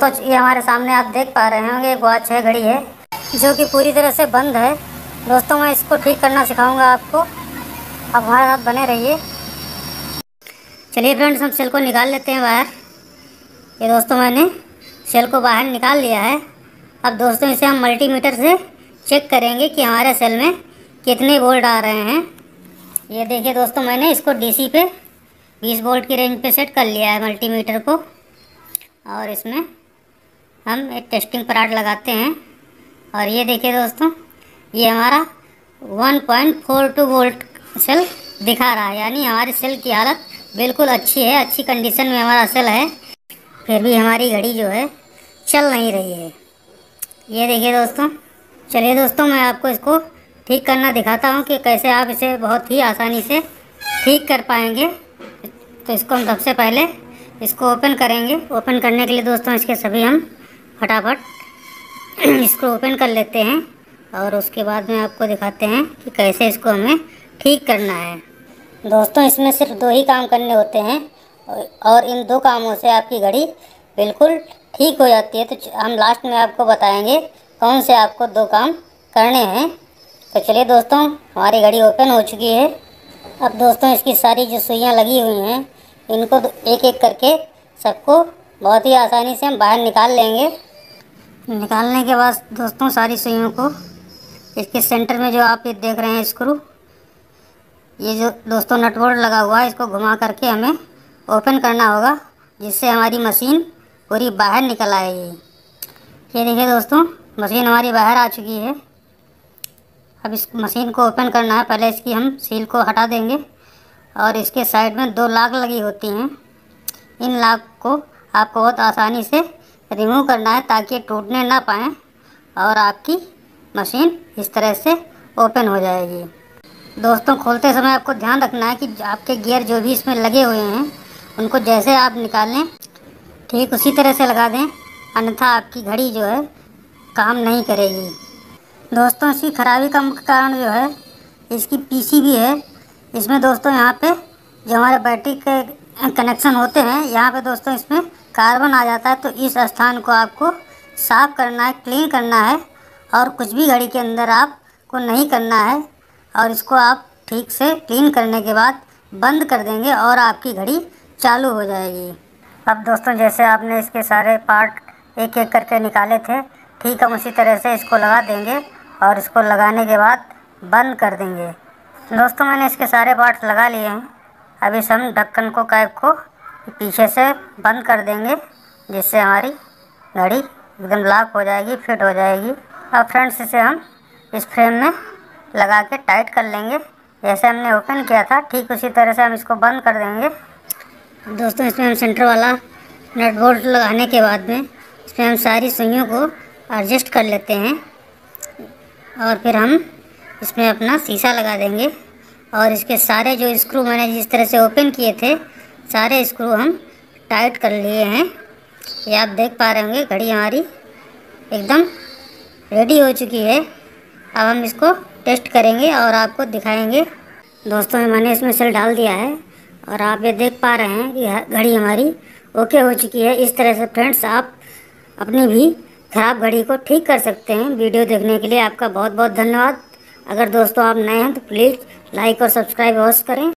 तो ये हमारे सामने आप देख पा रहे होंगे एक वॉच है, घड़ी है, जो कि पूरी तरह से बंद है। दोस्तों मैं इसको ठीक करना सिखाऊंगा आपको, आप हमारे साथ बने रहिए। चलिए फ्रेंड्स, हम सेल को निकाल लेते हैं बाहर। ये दोस्तों मैंने सेल को बाहर निकाल लिया है। अब दोस्तों इसे हम मल्टीमीटर से चेक करेंगे कि हमारे सेल में कितने वोल्ट आ रहे हैं। ये देखिए दोस्तों, मैंने इसको DC पे 20 वोल्ट की रेंज पे सेट कर लिया है मल्टीमीटर को, और इसमें हम एक टेस्टिंग पराठ लगाते हैं। और ये देखिए दोस्तों, ये हमारा 1.42 वोल्ट सेल दिखा रहा है, यानी हमारे सेल की हालत बिल्कुल अच्छी है, अच्छी कंडीशन में हमारा सेल है। फिर भी हमारी घड़ी जो है चल नहीं रही है। ये देखिए दोस्तों। चलिए दोस्तों, मैं आपको इसको ठीक करना दिखाता हूँ कि कैसे आप इसे बहुत ही आसानी से ठीक कर पाएंगे। तो इसको हम सबसे पहले इसको ओपन करेंगे। ओपन करने के लिए दोस्तों इसके सभी हम फटाफट इसको ओपन कर लेते हैं, और उसके बाद में आपको दिखाते हैं कि कैसे इसको हमें ठीक करना है। दोस्तों इसमें सिर्फ 2 ही काम करने होते हैं, और इन 2 कामों से आपकी घड़ी बिल्कुल ठीक हो जाती है। तो हम लास्ट में आपको बताएंगे कौन से आपको 2 काम करने हैं। तो चलिए दोस्तों, हमारी घड़ी ओपन हो चुकी है। अब दोस्तों इसकी सारी जो सुइयाँ लगी हुई हैं, इनको एक एक करके सबको बहुत ही आसानी से हम बाहर निकाल लेंगे। निकालने के बाद दोस्तों सारी सुइयों को इसके सेंटर में जो आप ये देख रहे हैं स्क्रू, ये जो दोस्तों नट बोल्ट लगा हुआ है, इसको घुमा करके हमें ओपन करना होगा, जिससे हमारी मशीन पूरी बाहर निकल आएगी। ये देखिए दोस्तों, मशीन हमारी बाहर आ चुकी है। अब इस मशीन को ओपन करना है। पहले इसकी हम सील को हटा देंगे, और इसके साइड में 2 लाग लगी होती हैं। इन लाग को आपको बहुत आसानी से रिमूव करना है ताकि टूटने ना पाएँ, और आपकी मशीन इस तरह से ओपन हो जाएगी। दोस्तों खोलते समय आपको ध्यान रखना है कि आपके गियर जो भी इसमें लगे हुए हैं, उनको जैसे आप निकालें ठीक उसी तरह से लगा दें, अन्यथा आपकी घड़ी जो है काम नहीं करेगी। दोस्तों इसकी खराबी का मुख्य कारण जो है इसकी PCB है। इसमें दोस्तों यहाँ पे जो हमारे बैटरी के कनेक्शन होते हैं, यहाँ पे दोस्तों इसमें कार्बन आ जाता है। तो इस स्थान को आपको साफ़ करना है, क्लीन करना है, और कुछ भी घड़ी के अंदर आपको नहीं करना है। और इसको आप ठीक से क्लीन करने के बाद बंद कर देंगे, और आपकी घड़ी चालू हो जाएगी। अब दोस्तों जैसे आपने इसके सारे पार्ट एक एक करके निकाले थे, ठीक हम उसी तरह से इसको लगा देंगे, और इसको लगाने के बाद बंद कर देंगे। दोस्तों मैंने इसके सारे पार्ट लगा लिए हैं। अब इस हम ढक्कन को, कैप को पीछे से बंद कर देंगे, जिससे हमारी घड़ी एकदम लॉक हो जाएगी, फिट हो जाएगी। अब फ्रेंड्स इसे हम इस फ्रेम में लगा के टाइट कर लेंगे। जैसे हमने ओपन किया था ठीक उसी तरह से हम इसको बंद कर देंगे। दोस्तों इसमें हम सेंटर वाला नट बोल्ट लगाने के बाद में इसमें हम सारी सुइयों को एडजस्ट कर लेते हैं, और फिर हम इसमें अपना शीशा लगा देंगे। और इसके सारे जो स्क्रू मैंने जिस तरह से ओपन किए थे, सारे स्क्रू हम टाइट कर लिए हैं। ये आप देख पा रहे होंगे घड़ी हमारी एकदम रेडी हो चुकी है। अब हम इसको टेस्ट करेंगे और आपको दिखाएंगे। दोस्तों मैंने इसमें सेल डाल दिया है, और आप ये देख पा रहे हैं कि घड़ी हमारी ओके हो चुकी है। इस तरह से फ्रेंड्स आप अपनी भी ख़राब घड़ी को ठीक कर सकते हैं। वीडियो देखने के लिए आपका बहुत बहुत धन्यवाद। अगर दोस्तों आप नए हैं तो प्लीज़ लाइक और सब्सक्राइब अवश्य करें।